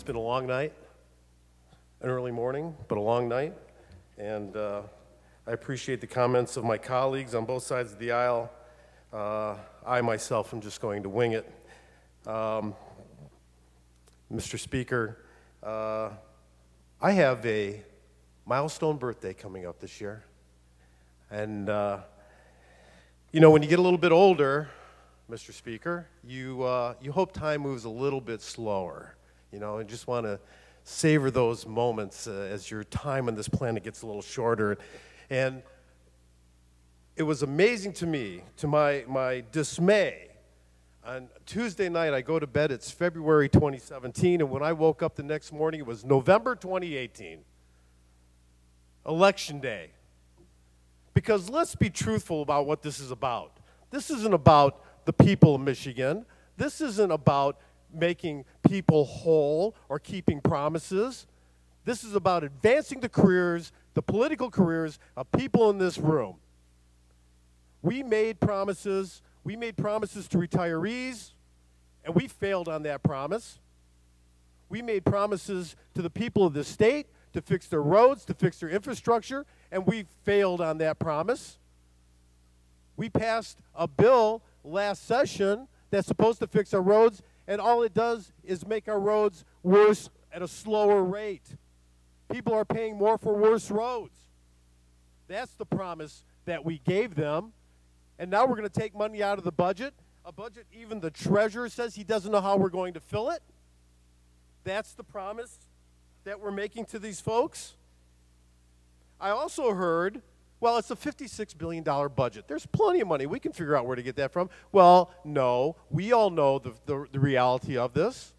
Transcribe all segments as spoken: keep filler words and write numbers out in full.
It's been a long night, an early morning, but a long night, and uh, I appreciate the comments of my colleagues on both sides of the aisle. Uh, I myself am just going to wing it. Um, Mister Speaker, uh, I have a milestone birthday coming up this year, and uh, you know, when you get a little bit older, Mister Speaker, you uh, you hope time moves a little bit slower. You know, and just want to savor those moments uh, as your time on this planet gets a little shorter. And it was amazing to me, to my, my dismay, on Tuesday night I go to bed, it's February twenty seventeen, and when I woke up the next morning, it was November twenty eighteen, Election Day. Because let's be truthful about what this is about. This isn't about the people of Michigan. This isn't about making people whole or keeping promises. This is about advancing the careers, the political careers of people in this room. We made promises. We made promises to retirees, and we failed on that promise. We made promises to the people of this state to fix their roads, to fix their infrastructure, and we failed on that promise. We passed a bill last session that's supposed to fix our roads, and all it does is make our roads worse at a slower rate. People are paying more for worse roads. That's the promise that we gave them. And now we're going to take money out of the budget, a budget even the treasurer says he doesn't know how we're going to fill it. That's the promise that we're making to these folks. I also heard, well, it's a fifty-six billion dollar budget. There's plenty of money. We can figure out where to get that from. Well, no. We all know the, the, the reality of this.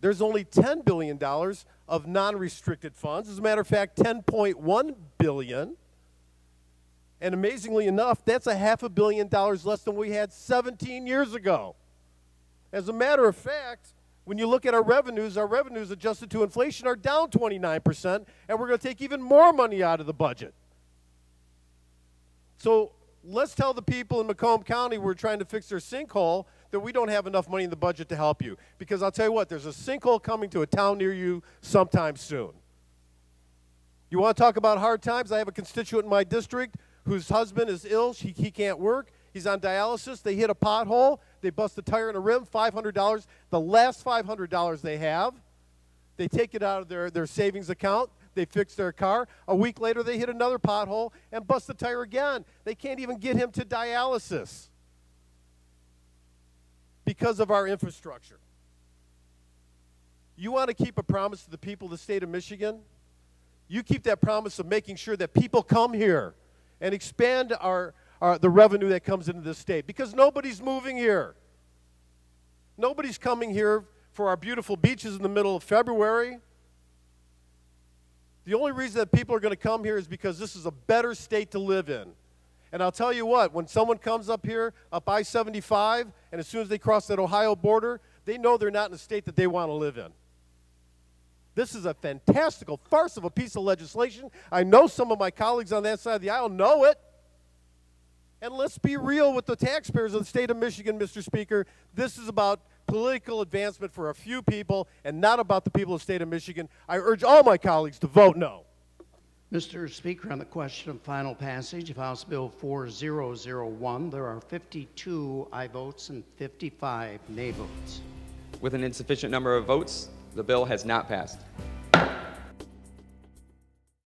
There's only ten billion dollars of non-restricted funds. As a matter of fact, ten point one billion dollars. And amazingly enough, that's a half a billion dollars less than we had seventeen years ago. As a matter of fact, when you look at our revenues, our revenues adjusted to inflation are down twenty-nine percent, and we're going to take even more money out of the budget. So let's tell the people in Macomb County we're trying to fix their sinkhole that we don't have enough money in the budget to help you. Because I'll tell you what, there's a sinkhole coming to a town near you sometime soon. You want to talk about hard times? I have a constituent in my district whose husband is ill. He, he can't work. He's on dialysis. They hit a pothole. They bust a tire and a rim, five hundred dollars. The last five hundred dollars they have, they take it out of their, their savings account. They fix their car. A week later, they hit another pothole and bust the tire again. They can't even get him to dialysis because of our infrastructure. You want to keep a promise to the people of the state of Michigan? You keep that promise of making sure that people come here and expand our, our, the revenue that comes into this state, because nobody's moving here. Nobody's coming here for our beautiful beaches in the middle of February. The only reason that people are going to come here is because this is a better state to live in. And I'll tell you what, when someone comes up here, up I seventy-five, and as soon as they cross that Ohio border, they know they're not in a state that they want to live in. This is a fantastical farce of a piece of legislation. I know some of my colleagues on that side of the aisle know it. And let's be real with the taxpayers of the state of Michigan, Mister Speaker. This is about political advancement for a few people and not about the people of the state of Michigan. I urge all my colleagues to vote no. Mister Speaker, on the question of final passage of House Bill four thousand one, there are fifty-two aye votes and fifty-five nay votes. With an insufficient number of votes, the bill has not passed.